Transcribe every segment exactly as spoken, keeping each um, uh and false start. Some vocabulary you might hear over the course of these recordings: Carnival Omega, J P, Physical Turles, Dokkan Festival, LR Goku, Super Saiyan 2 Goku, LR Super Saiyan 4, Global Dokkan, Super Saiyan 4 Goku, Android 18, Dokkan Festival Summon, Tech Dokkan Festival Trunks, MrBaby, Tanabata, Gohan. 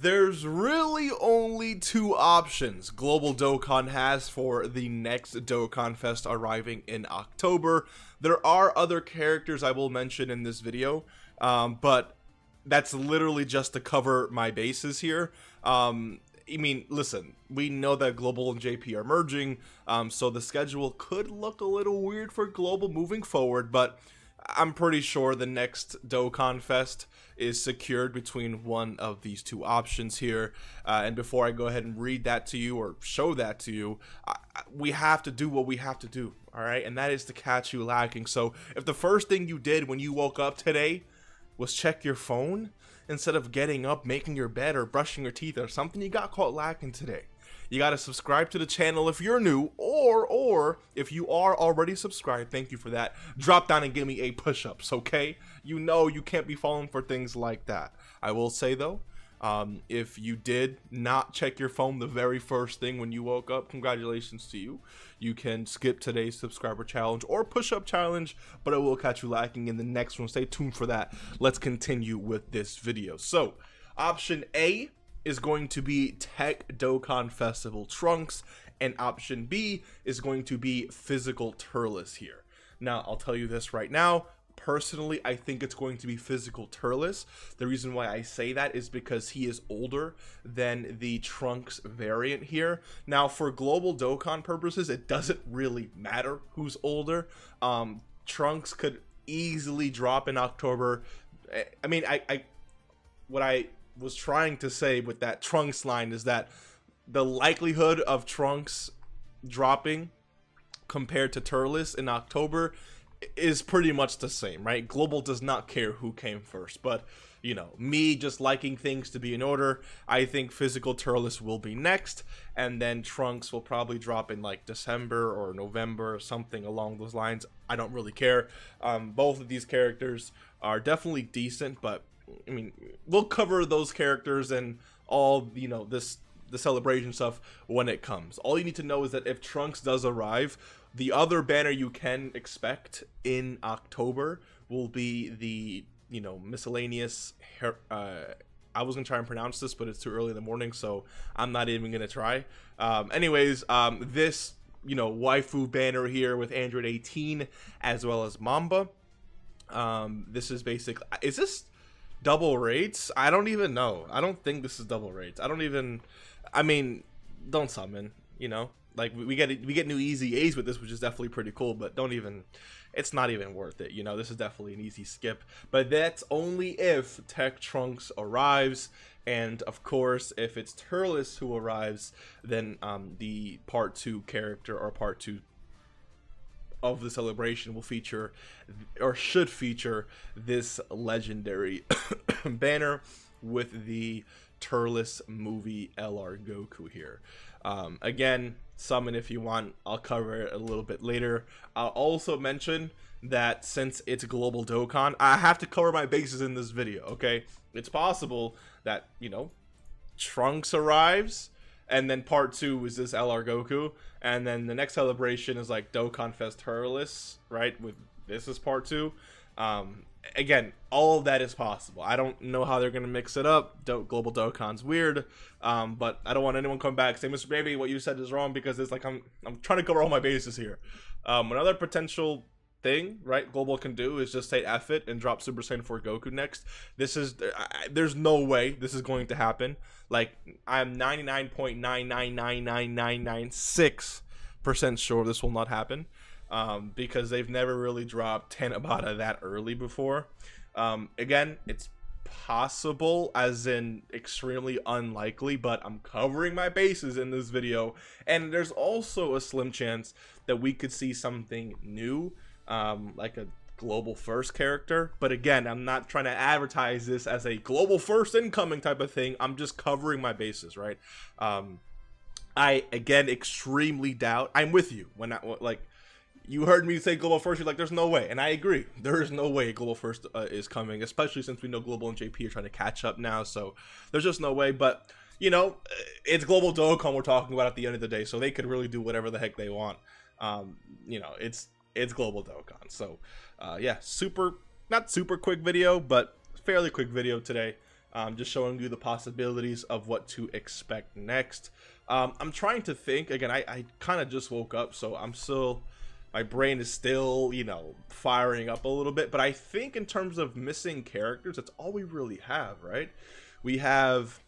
There's really only two options Global Dokkan has for the next Dokkan Fest arriving in October. There are other characters I will mention in this video, um, but that's literally just to cover my bases here. Um, I mean, listen, we know that Global and J P are merging, um, so the schedule could look a little weird for Global moving forward, but I'm pretty sure the next Dokkan Fest is secured between one of these two options here. Uh, and before I go ahead and read that to you or show that to you, I, I, we have to do what we have to do, all right? And that is to catch you lacking. So if the first thing you did when you woke up today was check your phone, instead of getting up, making your bed, or brushing your teeth or something, you got caught lacking today. You gotta subscribe to the channel if you're new, or or if you are already subscribed, thank you for that. Drop down and give me a push-ups, okay? You know you can't be falling for things like that. I will say though, um, if you did not check your phone the very first thing when you woke up, congratulations to you. You can skip today's subscriber challenge or push-up challenge, but I will catch you lacking in the next one. Stay tuned for that. Let's continue with this video. So, option A is going to be Tech Dokkan Festival Trunks, and option B is going to be Physical Turles here. Now, I'll tell you this right now, personally, I think it's going to be Physical Turles. The reason why I say that is because he is older than the Trunks variant here. Now, for Global Dokkan purposes, it doesn't really matter who's older. Um, Trunks could easily drop in October. I mean, I, I what I... was trying to say with that Trunks line is that the likelihood of Trunks dropping compared to Turles in October is pretty much the same, right? Global does not care who came first, but you know, me just liking things to be in order, I think Physical Turles will be next, and then Trunks will probably drop in like December or November or something along those lines. I don't really care. Um, both of these characters are definitely decent, but I mean, we'll cover those characters and all, you know, this the celebration stuff when it comes. All you need to know is that if Trunks does arrive, the other banner you can expect in October will be the, you know, miscellaneous, uh, I was going to try and pronounce this, but it's too early in the morning, so I'm not even going to try. Um, anyways, um, this, you know, waifu banner here with Android eighteen as well as Mamba. Um, this is basically, is this double rates? I don't even know. I don't think this is double rates. I don't even, I mean, don't summon, you know, like we, we get we get new easy A's with this, which is definitely pretty cool, but don't even, it's not even worth it, you know. This is definitely an easy skip, but that's only if Tech Trunks arrives, and of course if it's Turles who arrives, then um the part two character or part two of the celebration will feature, or should feature, this legendary banner with the Turles movie L R Goku here. Um, again, summon if you want, I'll cover it a little bit later. I'll also mention that since it's Global Dokkan, I have to cover my bases in this video, okay? It's possible that, you know, Trunks arrives, and then part two is this L R Goku, and then the next celebration is like Dokkan Fest Turles, right? With this is part two. Um, again, all of that is possible. I don't know how they're gonna mix it up. Do Global Dokkan's weird, um, but I don't want anyone come back and say, "Mister Baby, what you said is wrong," because it's like I'm I'm trying to cover all my bases here. Um, another potential thing, right, Global can do is just say F it and drop Super Saiyan four Goku next. This is, I, there's no way this is going to happen. Like, I'm ninety-nine point nine nine nine nine nine nine six percent sure this will not happen, um, because they've never really dropped Tanabata that early before. Um, again, it's possible, as in extremely unlikely, but I'm covering my bases in this video, and there's also a slim chance that we could see something new, um like a Global First character. But again, I'm not trying to advertise this as a Global First incoming type of thing. I'm just covering my bases, right? um I again extremely doubt, I'm with you when I, like, you heard me say Global First, you're like, there's no way, and I agree, there is no way Global First uh, is coming, especially since we know Global and J P are trying to catch up now, so there's just no way. But you know, it's Global Dokkan we're talking about at the end of the day, so they could really do whatever the heck they want. Um you know, it's It's Global Dokkan. So, uh, yeah, super, not super quick video, but fairly quick video today. um, just showing you the possibilities of what to expect next. Um, I'm trying to think. Again, I, I kind of just woke up, so I'm still, my brain is still, you know, firing up a little bit. But I think in terms of missing characters, that's all we really have, right? We have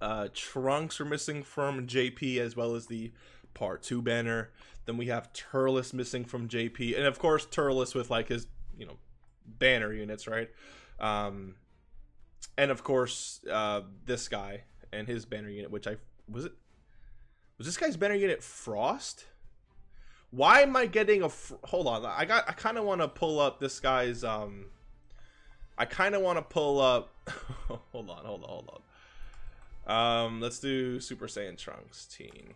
uh, Trunks are missing from J P, as well as the Part two banner. Then we have Turles missing from J P. And, of course, Turles with, like, his, you know, banner units, right? Um, and, of course, uh, this guy and his banner unit, which I... Was it... Was this guy's banner unit Frost? Why am I getting a... Fr Hold on. I got... I kind of want to pull up this guy's... Um, I kind of want to pull up... hold on, hold on, hold on. Um, let's do Super Saiyan Trunks team.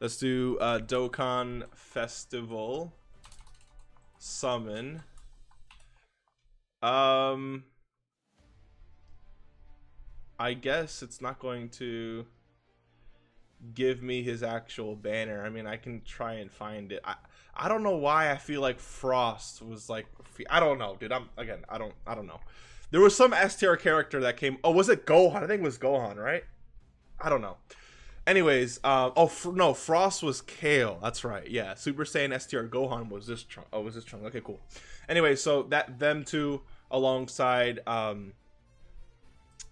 Let's do uh, Dokkan Festival Summon. Um, I guess it's not going to give me his actual banner. I mean, I can try and find it. I I don't know why I feel like Frost was like, I don't know, dude. I'm again, I don't I don't know. There was some S tier character that came. Oh, was it Gohan? I think it was Gohan, right? I don't know. Anyways, uh, oh no, Frost was Kale. That's right. Yeah, Super Saiyan S tier Gohan was this Trunk. Oh, was this Trunk? Okay, cool. Anyway, so that them two alongside um,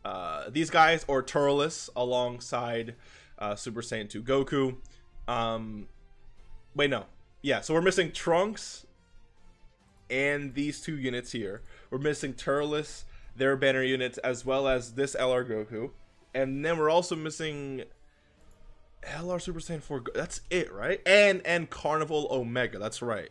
uh, these guys, or Turles alongside uh, Super Saiyan two Goku. Um, wait, no. Yeah, so we're missing Trunks and these two units here. We're missing Turles, their banner units, as well as this L R Goku, and then we're also missing L R Super Saiyan four, that's it, right? And and Carnival Omega, that's right.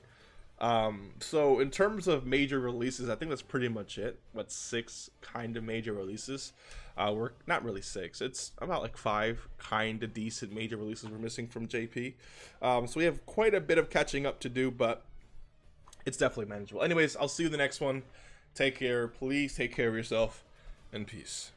Um, so in terms of major releases, I think that's pretty much it. What, six kind of major releases? Uh, we're not really six. It's about like five kind of decent major releases we're missing from J P. Um, so we have quite a bit of catching up to do, but it's definitely manageable. Anyways, I'll see you in the next one. Take care. Please take care of yourself, and peace.